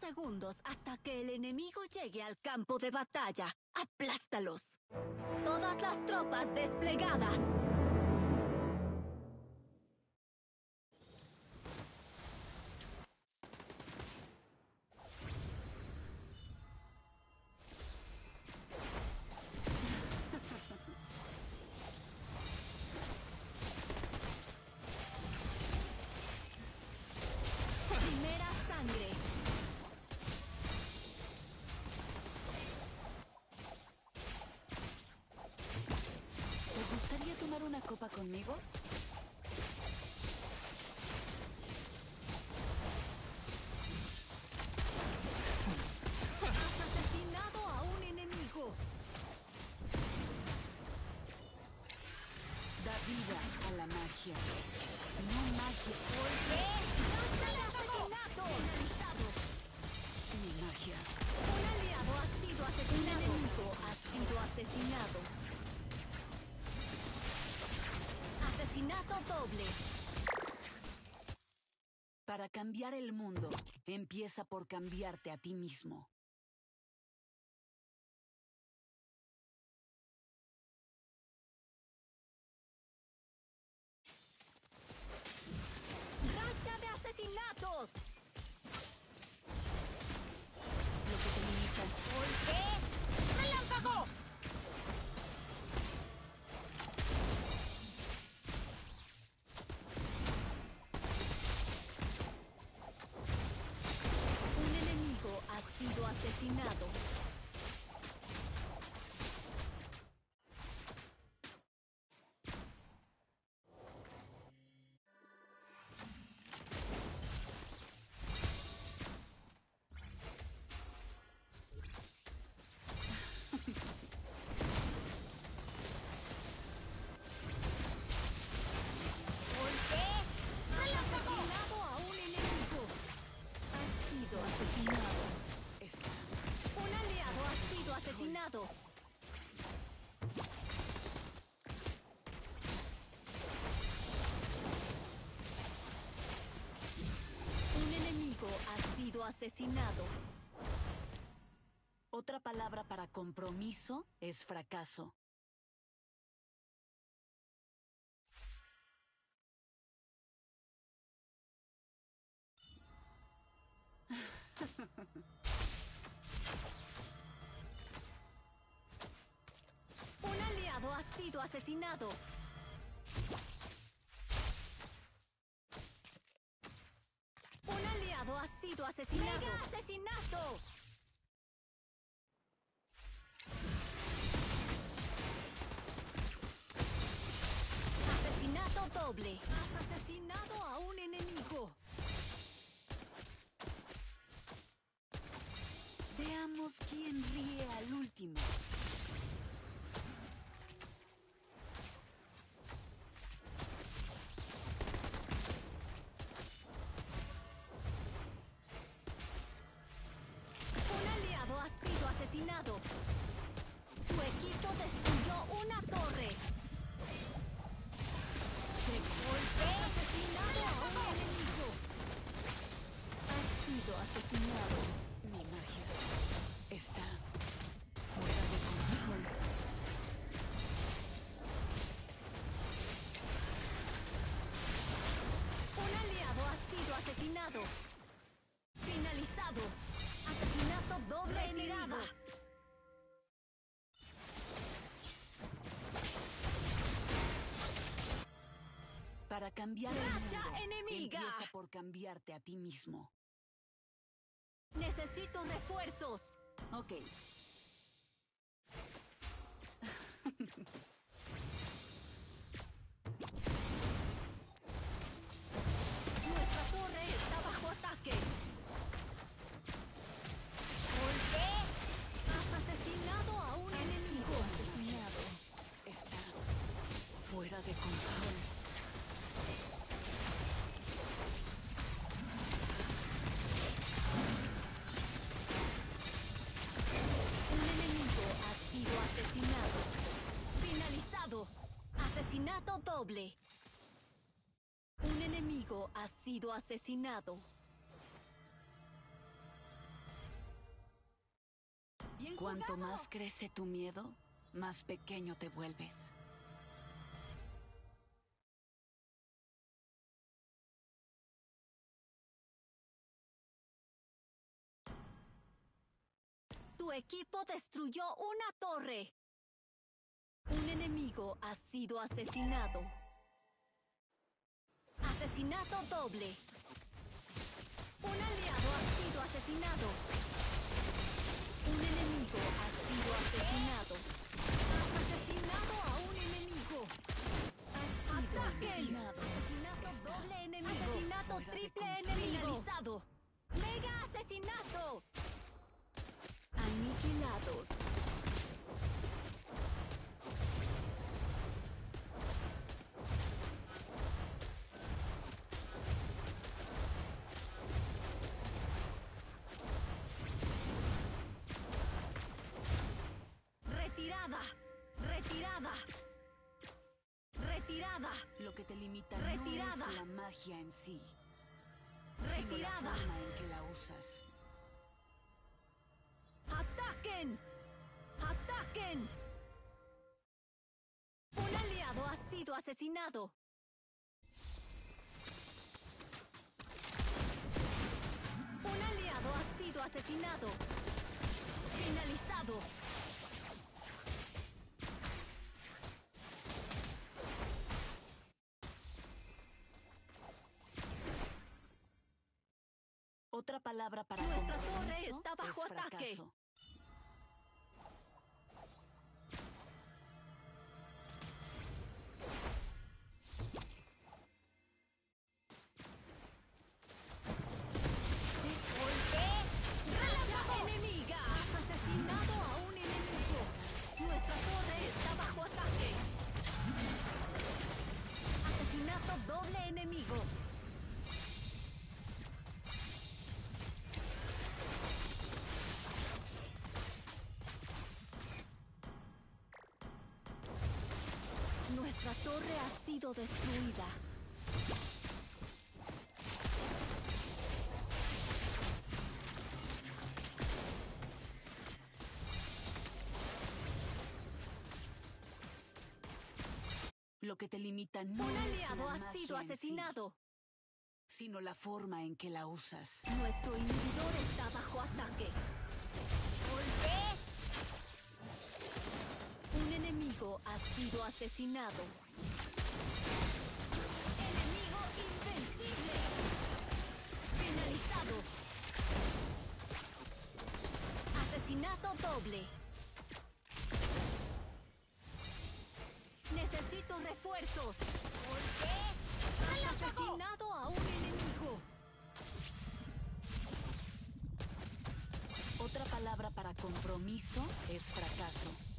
segundos hasta que el enemigo llegue al campo de batalla. ¡Aplástalos! ¡Todas las tropas desplegadas! ¿Conmigo? ¡Has asesinado a un enemigo! Da vida a la magia. No magia. ¿Por qué? ¡Asesinato! ¡Finalizado! Mi magia. Un aliado ha sido asesinado. Un enemigo ha sido asesinado. Asesinato doble. Para cambiar el mundo, empieza por cambiarte a ti mismo. ¡Racha de asesinatos! Lo que comunican. ¿Por qué? ¡Relámpago! Asesinado. Asesinado. Otra palabra para compromiso es fracaso. Un aliado ha sido asesinado. Ha sido asesinado. ¡Mega asesinato! Asesinato doble. Has asesinado a un enemigo. Veamos quién ríe al último. Finalizado. Asesinato doble en mirada. Para cambiar el mundo, empieza por cambiarte a ti mismo. Necesito refuerzos. Ok. De control. Un enemigo ha sido asesinado. Finalizado. Asesinato doble. Un enemigo ha sido asesinado. Bien jugado. Cuanto más crece tu miedo, más pequeño te vuelves. Tu equipo destruyó una torre. Un enemigo ha sido asesinado. Asesinato doble. Un aliado ha sido asesinado. Un enemigo ha sido asesinado. Has asesinado a un enemigo. Has sido asesinado. Asesinato doble enemigo. Asesinato triple enemigo. Finalizado. Mega asesinato. Aniquilados. Retirada. Retirada. Retirada. Lo que te limita retirada. No es la magia en sí. Retirada. Sino la forma en que la usas. ¡Ataquen! ¡Ataquen! Un aliado ha sido asesinado. Un aliado ha sido asesinado. Finalizado. Otra palabra para nuestra torre está bajo ataque. Fracaso. La torre ha sido destruida. Lo que te limita no es la magia en sí. Un aliado ha sido asesinado, sino la forma en que la usas. Nuestro inhibidor está bajo ataque. ¡Golpe! Un enemigo ha sido asesinado. Enemigo invencible. Finalizado. Asesinato doble. Necesito refuerzos. ¿Por qué? ¡Has asesinado a un enemigo! Otra palabra para compromiso es fracaso.